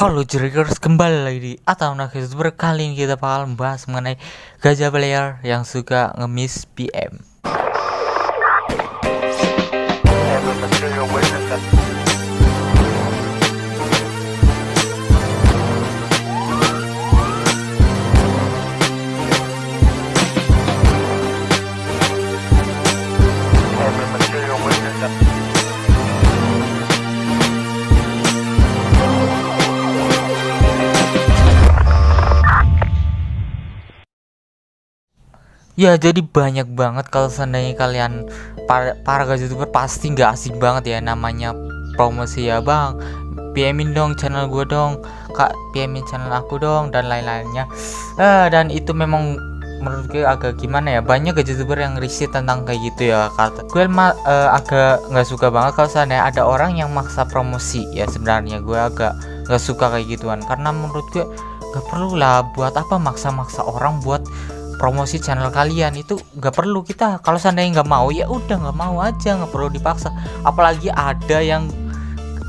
Halo Jurikers, kembali lagi di Atha Manaf. Kali ini kita bakal membahas mengenai gajah player yang suka ngemis PM. Ya, jadi banyak banget kalau seandainya kalian para gajah youtuber pasti nggak asing banget ya namanya promosi, ya bang PMin dong channel gue dong, kak PMin channel aku dong, dan lain-lainnya. Dan itu memang menurut gue agak gimana ya, banyak gajah youtuber yang risih tentang kayak gitu ya. Kata gue agak nggak suka banget kalau seandainya ada orang yang maksa promosi ya. Sebenarnya gue agak nggak suka kayak gituan, karena menurut gue nggak perlu lah, buat apa maksa-maksa orang buat promosi channel kalian. Itu nggak perlu. Kita kalau seandainya nggak mau, ya udah nggak mau aja, nggak perlu dipaksa. Apalagi ada yang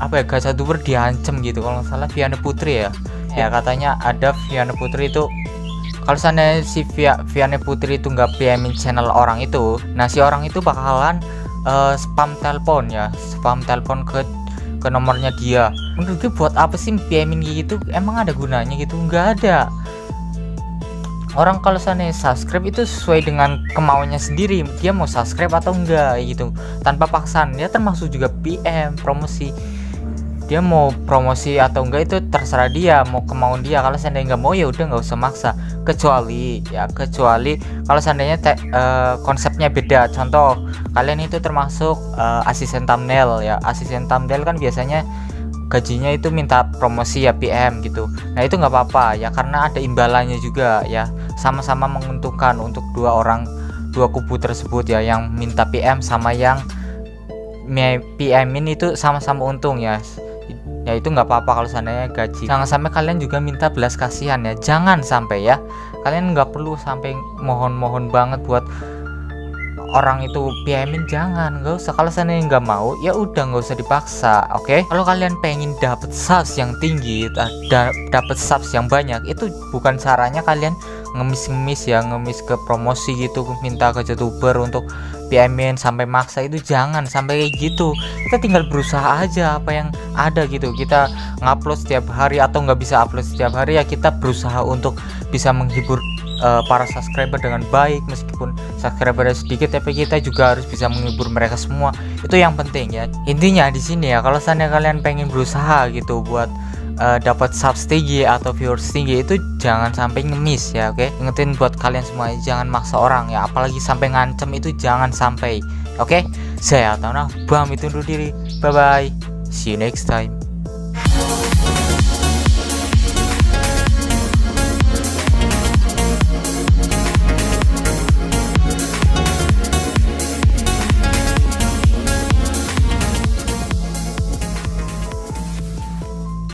apa ya, gajah youtuber diancam gitu, kalau nggak salah Viana Putri ya. Ya katanya ada Viana Putri itu, kalau seandainya si Viana Putri itu nggak PMin channel orang itu, nah si orang itu bakalan spam telepon ya, spam telepon ke nomornya dia. Menurut gue buat apa sih PMin gitu? Emang ada gunanya gitu? Nggak ada. Orang kalau sana subscribe itu sesuai dengan kemauannya sendiri, dia mau subscribe atau enggak gitu, tanpa paksaan. Dia termasuk juga PM promosi, dia mau promosi atau enggak itu terserah dia, mau kemauan dia. Kalau seandainya nggak mau, ya udah nggak usah maksa. Kecuali kalau seandainya konsepnya beda. Contoh, kalian itu termasuk asisten thumbnail ya. Asisten thumbnail kan biasanya gajinya itu minta promosi ya PM gitu. Nah itu nggak apa-apa ya, karena ada imbalannya juga ya, sama-sama menguntungkan untuk dua kubu tersebut ya, yang minta PM sama yang PMin itu sama-sama untung ya. Ya itu nggak apa-apa kalau seandainya gaji. Jangan sampai kalian juga minta belas kasihan ya, jangan sampai ya. Kalian nggak perlu sampai mohon-mohon banget buat orang itu PMin, jangan, nggak usah. Kalau seandainya nggak mau, ya udah nggak usah dipaksa. Oke, kalau kalian pengen dapet subs yang tinggi, dapet subs yang banyak, itu bukan caranya kalian ngemis-ngemis ya, ngemis ke promosi gitu, minta ke youtuber untuk PMin sampai maksa. Itu jangan sampai kayak gitu. Kita tinggal berusaha aja apa yang ada gitu. Kita ngupload setiap hari atau nggak bisa upload setiap hari ya, kita berusaha untuk bisa menghibur para subscriber dengan baik. Meskipun subscriber sedikit, tapi kita juga harus bisa menghibur mereka semua. Itu yang penting ya. Intinya di sini ya, kalau seandainya kalian pengen berusaha gitu buat dapat subs tinggi atau viewers tinggi, itu jangan sampai ngemis ya. Oke, ingetin buat kalian semua, jangan maksa orang ya, apalagi sampai ngancem, itu jangan sampai. Oke, saya Atha Manaf pamit undur diri. Bye bye, see you next time.